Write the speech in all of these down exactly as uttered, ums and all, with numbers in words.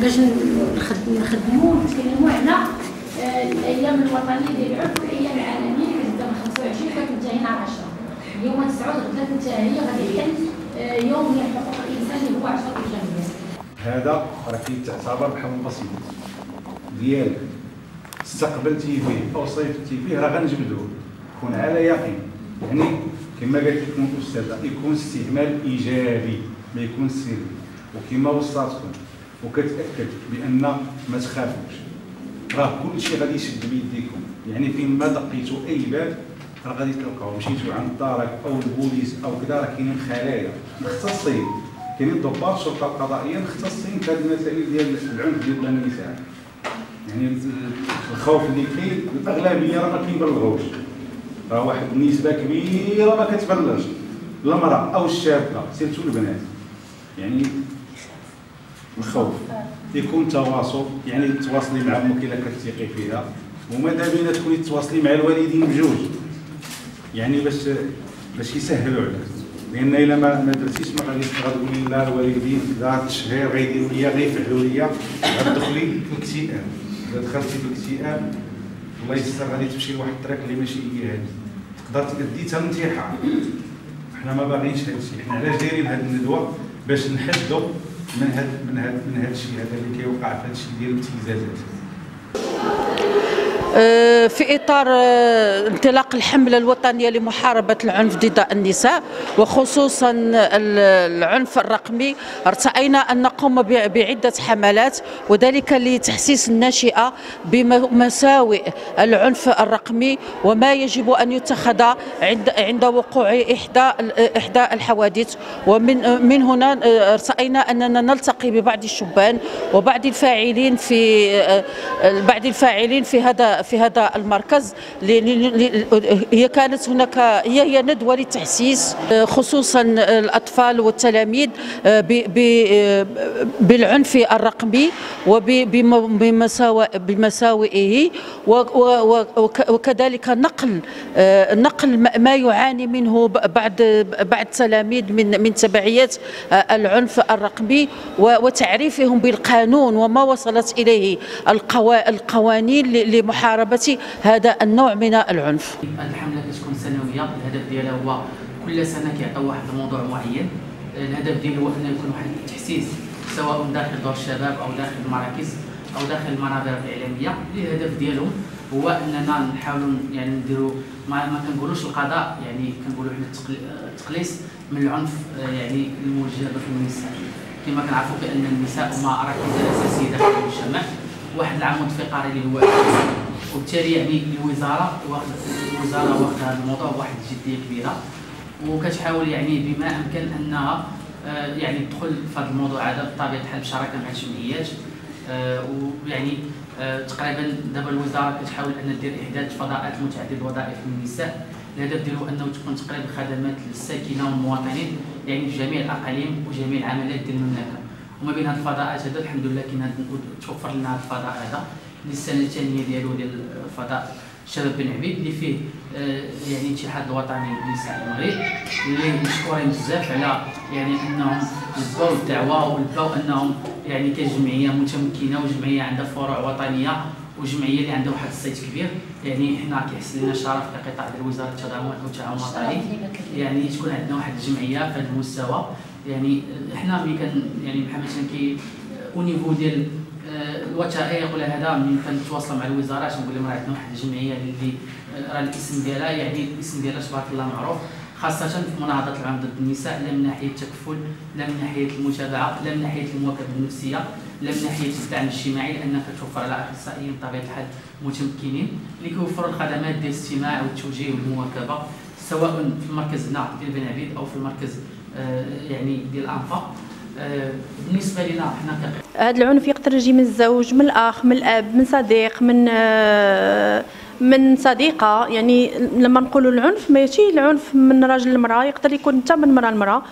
باش نخدموا ونتكلموا على الايام الوطنيه ديال العرف والايام العالميه اللي كتبدا من خمسة وعشرين وكتنتهي نهار عشرة. اليوم تسعة غدا تنتهي غادي يحل يوم حقوق الانسان اللي هو عشرة جانفي. هذا راه كيتعتبر بحال البسيط ديال استقبلتي فيه او صيفطتي فيه راه غنجبدوه، كون على يقين. يعني كما قالت لكم الاستاذه يكون استعمال ايجابي ما يكون سلبي، وكما وصلتكم وكتاكد بان ما تخافوش راه كلشي غادي يشد بيديكم. يعني فين ما دقيتوا اي باب راه غادي تلقاو، مشيتوا عند دارك او البوليس او كذا راه كاينين خلايا مختصين، كاينين ضباط الشرطه القضائيه مختصين في هذه المسائل ديال العنف ضد النساء. يعني الخوف اللي كاين الاغلبيه راه ما كيبلغوش، راه واحد النسبه كبيره ما كتبلغش المراه او الشابه سيرتو البنات. يعني الخوف يكون تواصل، يعني تواصلي مع امك الا كتثقي فيها، وماذا بينا تكوني تواصلي مع الوالدين بجوج، يعني باش باش يسهلوا عليك، لان الا ما ما درتيش ما غاديش تقولي لا الوالدين كذا التشهير غيديروا لي غيفعلوا لي، غتدخلي في الاكتئاب. اذا دخلتي في الاكتئاب الله يستر غادي تمشي لواحد الطريق اللي ماشي هي هذه، تقدر تأدي حتى الانتحار. حنا ما باغيينش هذا الشيء، حنا علاش دايرين هذه الندوه؟ باش نحدوا من هذا من هذا من هذا الشيء هذا اللي كيوقع في هذا الشيء ديال الابتزازات. في إطار انطلاق الحملة الوطنية لمحاربة العنف ضد النساء وخصوصا العنف الرقمي، ارتأينا أن نقوم بعدة حملات، وذلك لتحسيس الناشئة بمساوئ العنف الرقمي وما يجب أن يتخذ عند وقوع إحدى إحدى الحوادث. ومن من هنا ارتأينا أننا نلتقي ببعض الشبان وبعض الفاعلين في بعض الفاعلين في هذا في هذا المركز. هي كانت هناك هي هي ندوة للتحسيس خصوصا الأطفال والتلاميذ بالعنف الرقمي وبمساوئه، وكذلك نقل نقل ما يعاني منه بعض بعض التلاميذ من من تبعيات العنف الرقمي، وتعريفهم بالقانون وما وصلت اليه القوانين لمحاربة محاربة هذا النوع من العنف. الحملة كتكون سنوية، الهدف ديالها هو كل سنة كيعطيو واحد الموضوع معين، الهدف ديالو هو أنه يكون واحد التحسيس سواء داخل دور الشباب أو داخل المراكز أو داخل المنابر الإعلامية، اللي الهدف ديالهم هو أننا نحاولوا يعني نديروا ما كنقولوش القضاء، يعني كنقولوا حنا التقليص من العنف يعني الموجه في النساء. كما كنعرفوا بأن النساء هما ركيزة أساسية داخل المجتمع، واحد العمود فقري اللي هو وبالتالي يعني الوزاره الوزاره واخدة هذا الموضوع بواحد الجديه كبيره، وكتحاول يعني بما امكن انها يعني تدخل في هذا الموضوع هذا بطبيعه الحال بشراكه مع الجمعيات. ويعني تقريبا دابا الوزاره كتحاول ان دير احداث فضاءات متعدده الوظائف للنساء، الهدف ديالو انه تكون تقريبا خدمات للساكنه والمواطنين يعني في جميع الاقاليم وجميع العمليات ديال المملكه. وما بين هاد الفضاءات هذا الحمد لله كاين توفر لنا هاد الفضاء هذا للسنه الثانيه ديالو ديال فضاء الشباب بن عبيد اللي فيه يعني الاتحاد الوطني لنساء المغرب، اللي مشكورين بزاف على يعني انهم جبوا الدعوه وبداو انهم يعني كجمعيه متمكنه وجمعيه عندها فروع وطنيه وجمعيه اللي عندها واحد الصيت كبير. يعني حنا كيحسن لنا الشرف كقطاع ديال وزاره التضامن والتعاون الوطني يعني تكون عندنا واحد الجمعيه في هذا المستوى. يعني حنا ملي كان يعني بحال مثلا كي او نيفو ديال الوثائق ولا هذا، ملي كنتواصلوا مع الوزارات نقول لهم راه عندنا واحد الجمعيه اللي راه الاسم ديالها يعني الاسم ديالها تبارك الله معروف، خاصه في مناهضه العنف ضد النساء، لا من ناحيه التكفل، لا من ناحيه المتابعه، لا من ناحيه المواكبه النفسيه، لا من ناحيه الدعم الاجتماعي، لان كتوفر على اخصائيين بطبيعه الحال متمكنين اللي كيوفروا الخدمات ديال الاستماع والتوجيه والمواكبه سواء في المركز هنا ديال بن عبيد او في المركز يعني ديال الانفا. بالنسبه لنا حنا هذا العنف يقدر يجي من الزوج، من الاخ، من الاب، من صديق، من من صديقه. يعني لما نقولوا العنف ماشي العنف من راجل لمراه، يقدر يكون حتى من مراه لمراه.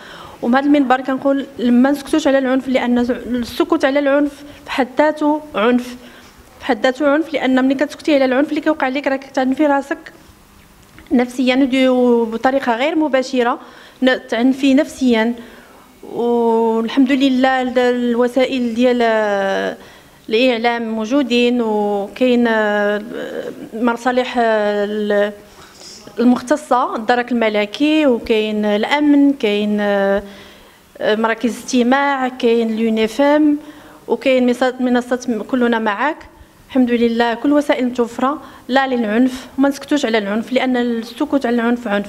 ومن هذا المنبر كنقول ما نسكتوش على العنف، لان السكوت على العنف في حد ذاته عنف، في حد ذاته عنف، لان ملي كتسكتي على العنف اللي كيوقع لك راك تعنفي راسك نفسيا وبطريقه غير مباشره، تعنفي نفسيا والحمد لله الوسائل ديال الاعلام موجودين، وكاين مصالح المختصه الدرك الملكي، وكاين الامن، كاين مراكز استماع، كاين اليونيفام، وكاين منصه كلنا معك. الحمد لله كل وسائل متوفره لا للعنف، وما نسكتوش على العنف لان السكوت على العنف عنف.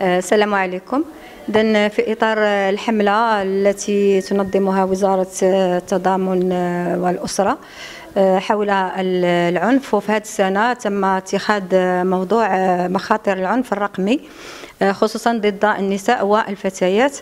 السلام عليكم. إذن في إطار الحملة التي تنظمها وزارة التضامن والأسرة حول العنف، وفي هذه السنة تم اتخاذ موضوع مخاطر العنف الرقمي خصوصا ضد النساء والفتيات.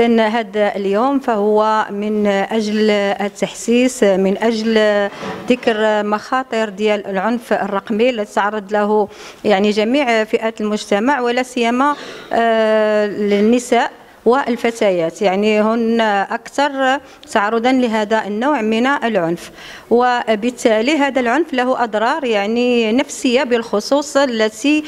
إذن هذا اليوم فهو من أجل التحسيس، من أجل ذكر مخاطر ديال العنف الرقمي التي تعرض له يعني جميع فئات المجتمع ولا سيما النساء والفتيات، يعني هن أكثر تعرضا لهذا النوع من العنف. وبالتالي هذا العنف له أضرار يعني نفسية بالخصوص التي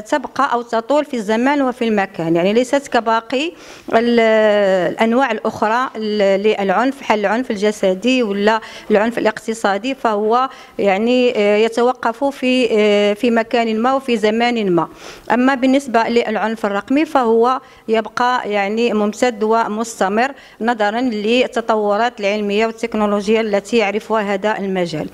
تبقى أو تطول في الزمان وفي المكان، يعني ليست كباقي الأنواع الأخرى للعنف، بحال العنف الجسدي ولا العنف الاقتصادي، فهو يعني يتوقف في في مكان ما وفي زمان ما. أما بالنسبة للعنف الرقمي فهو يبقى يعني ممتد ومستمر نظرا للتطورات العلمية والتكنولوجية التي يعرفها هذا المجال.